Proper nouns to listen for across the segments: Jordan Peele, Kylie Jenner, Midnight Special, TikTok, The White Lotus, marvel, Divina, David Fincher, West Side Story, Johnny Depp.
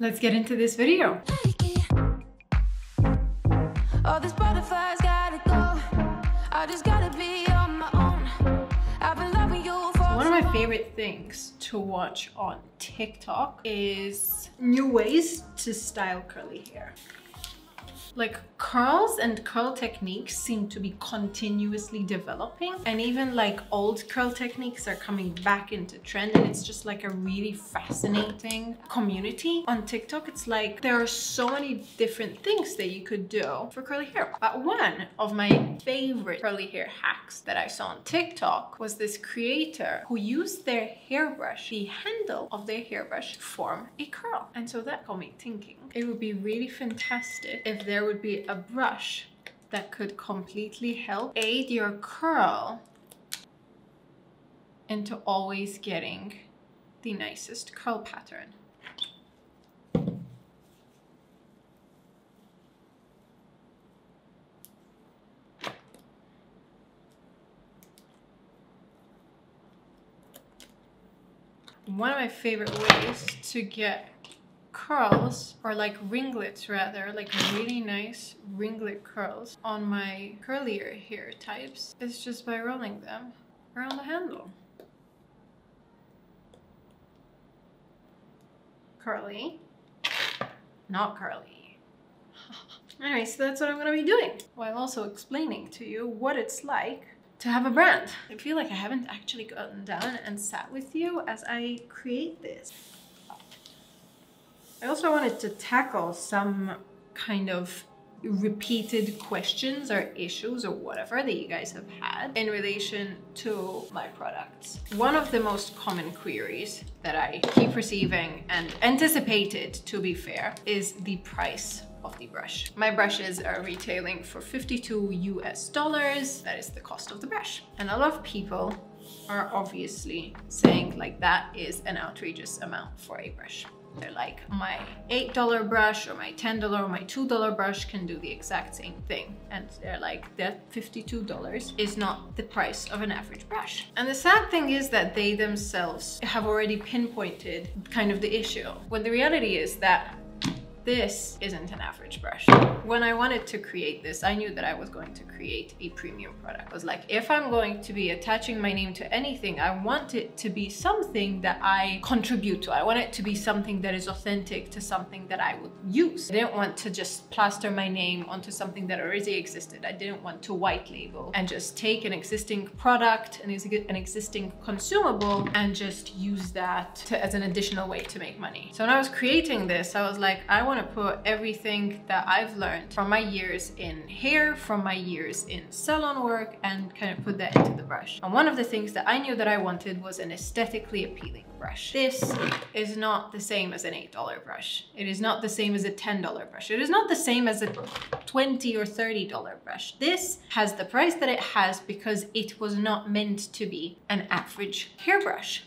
Let's get into this video. All these butterflies gotta go. I just gotta be on my own. I've been loving you for one of my favorite things to watch on TikTok is new ways to style curly hair. Like curls and curl techniques seem to be continuously developing, and even like old curl techniques are coming back into trend, and it's just like a really fascinating community on TikTok. It's like there are so many different things that you could do for curly hair. But one of my favorite curly hair hacks that I saw on TikTok was this creator who used their hairbrush, the handle of their hairbrush, to form a curl. And so that got me thinking it would be really fantastic if there would be a brush that could completely help aid your curl into always getting the nicest curl pattern. One of my favorite ways to get curls, or like ringlets rather, like really nice ringlet curls on my curlier hair types, is just by rolling them around the handle. Curly, not curly. Anyway, so that's what I'm gonna be doing, while also explaining to you what it's like to have a brand. I feel like I haven't actually gotten down and sat with you as I create this. I also wanted to tackle some kind of repeated questions or issues or whatever that you guys have had in relation to my products. One of the most common queries that I keep receiving, and anticipated to be fair, is the price of the brush. My brushes are retailing for $52 US. That is the cost of the brush. And a lot of people are obviously saying like that is an outrageous amount for a brush. They're like, my $8 brush or my $10 or my $2 brush can do the exact same thing, and they're like, that $52 is not the price of an average brush. And the sad thing is that they themselves have already pinpointed kind of the issue, when the reality is that this isn't an average brush. When I wanted to create this, I knew that I was going to create a premium product. I was like, if I'm going to be attaching my name to anything, I want it to be something that I contribute to. I want it to be something that is authentic to something that I would use. I didn't want to just plaster my name onto something that already existed. I didn't want to white label and just take an existing product and an existing consumable and just use that as an additional way to make money. So when I was creating this, I was like, I want to put everything that I've learned from my years in hair, from my years in salon work, and kind of put that into the brush. And one of the things that I knew that I wanted was an aesthetically appealing brush. This is not the same as an $8 brush. It is not the same as a $10 brush. It is not the same as a $20 or $30 brush. This has the price that it has because it was not meant to be an average hairbrush.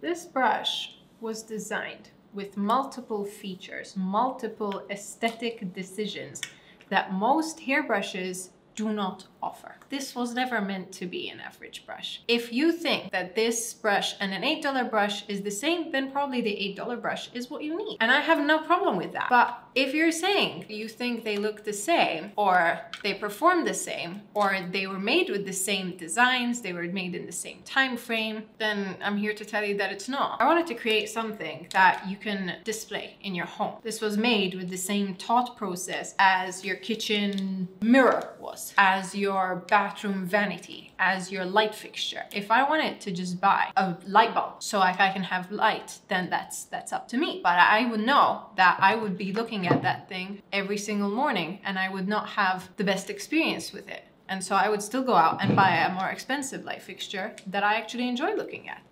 This brush was designed with multiple features, multiple aesthetic decisions that most hairbrushes do not offer. This was never meant to be an average brush. If you think that this brush and an $8 brush is the same, then probably the $8 brush is what you need. And I have no problem with that. But if you're saying you think they look the same, or they perform the same, or they were made with the same designs, they were made in the same time frame, then I'm here to tell you that it's not. I wanted to create something that you can display in your home. This was made with the same thought process as your kitchen mirror was, as your bathroom vanity, as your light fixture. If I wanted to just buy a light bulb so I can have light, then that's up to me. But I would know that I would be looking at that thing every single morning, and I would not have the best experience with it. And so I would still go out and buy a more expensive light fixture that I actually enjoy looking at.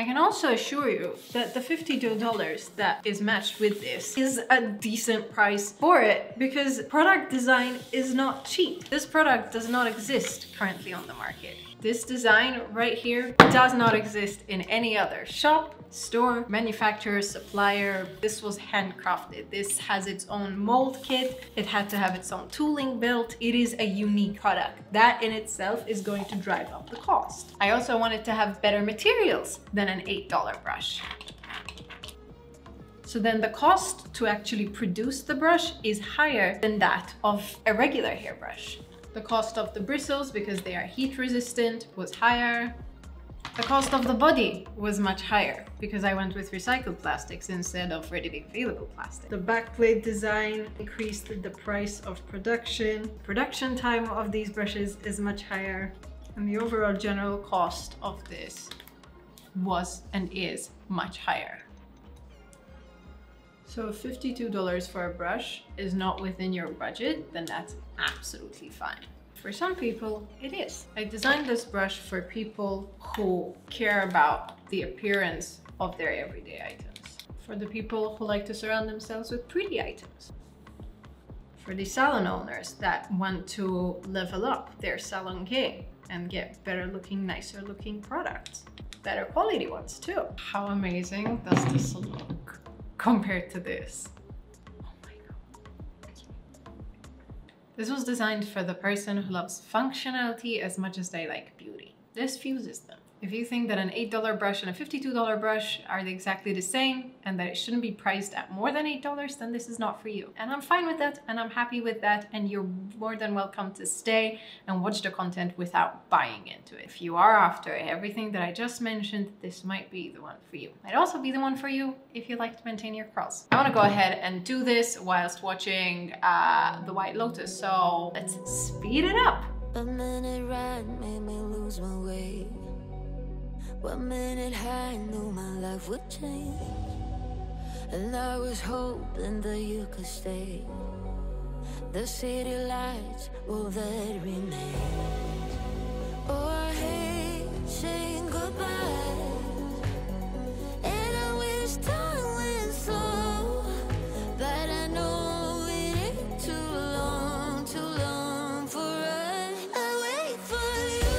I can also assure you that the $52 that is matched with this is a decent price for it, because product design is not cheap. This product does not exist currently on the market. This design right here does not exist in any other shop, store, manufacturer, supplier. This was handcrafted. This has its own mold kit. It had to have its own tooling built. It is a unique product. That in itself is going to drive up the cost. I also wanted to have better materials than an $8 brush. So then the cost to actually produce the brush is higher than that of a regular hairbrush. The cost of the bristles, because they are heat resistant, was higher. The cost of the body was much higher because I went with recycled plastics instead of readily available plastic. The backplate design increased the price of production. Production time of these brushes is much higher. And the overall general cost of this was and is much higher. So if $52 for a brush is not within your budget, then that's absolutely fine. For some people, it is. I designed this brush for people who care about the appearance of their everyday items. For the people who like to surround themselves with pretty items. For the salon owners that want to level up their salon game and get better looking, nicer looking products. Better quality ones too. How amazing does this look compared to this? Oh my God. This was designed for the person who loves functionality as much as they like beauty. This fuses them. If you think that an $8 brush and a $52 brush are exactly the same and that it shouldn't be priced at more than $8, then this is not for you. And I'm fine with that and I'm happy with that, and you're more than welcome to stay and watch the content without buying into it. If you are after everything that I just mentioned, this might be the one for you. Might also be the one for you if you like to maintain your curls. I want to go ahead and do this whilst watching The White Lotus, so let's speed it up. A minute ride made me lose my way. 1 minute high, I knew my life would change, and I was hoping that you could stay. The city lights, will that remain? Oh, I hate saying goodbye, and I wish time went slow, but I know it ain't too long for us. I wait for you.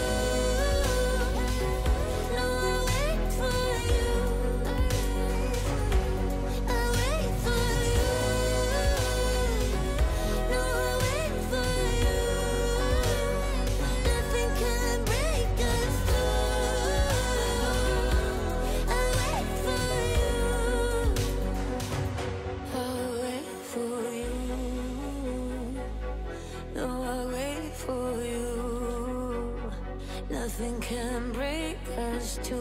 Nothing can break us two.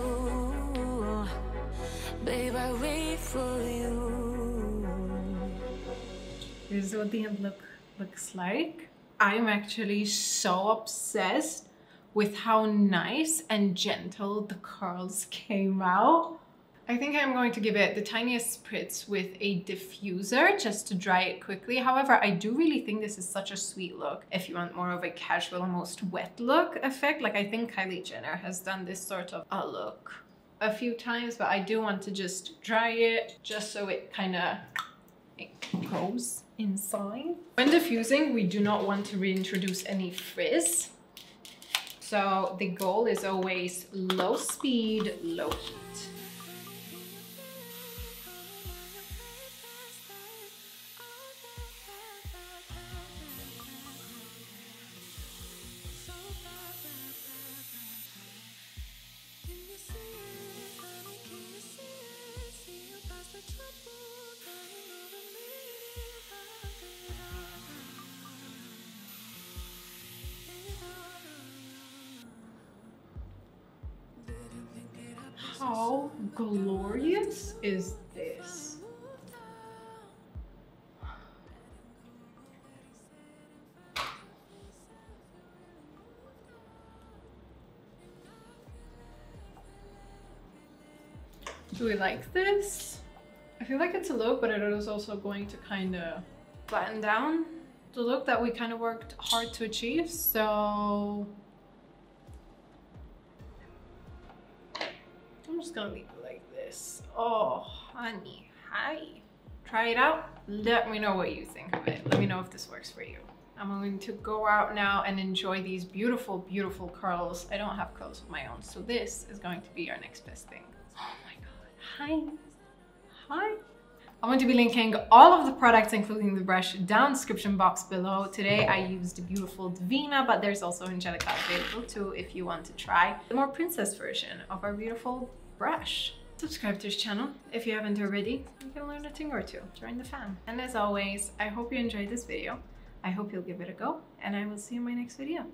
Babe, I wait for you. This is what the end look looks like. I'm actually so obsessed with how nice and gentle the curls came out. I think I'm going to give it the tiniest spritz with a diffuser just to dry it quickly. However, I do really think this is such a sweet look if you want more of a casual, almost wet look effect. Like, I think Kylie Jenner has done this sort of a look a few times, but I do want to just dry it just so it kind of goes inside. When diffusing, we do not want to reintroduce any frizz. So the goal is always low speed, low heat. How glorious is this? Do we like this? I feel like it's a look, but it is also going to kind of flatten down the look that we kind of worked hard to achieve, so I'm just gonna leave it like this. Oh, honey, hi. Try it out. Let me know what you think of it. Let me know if this works for you. I'm going to go out now and enjoy these beautiful, beautiful curls. I don't have curls of my own, so this is going to be our next best thing. Oh my God, hi. I'm going to be linking all of the products, including the brush, down description box below. Today I used the beautiful Divina, but there's also Angelica available too if you want to try the more princess version of our beautiful brush. Subscribe to this channel if you haven't already. You can learn a thing or two. Join the fam. And as always, I hope you enjoyed this video. I hope you'll give it a go, and I will see you in my next video.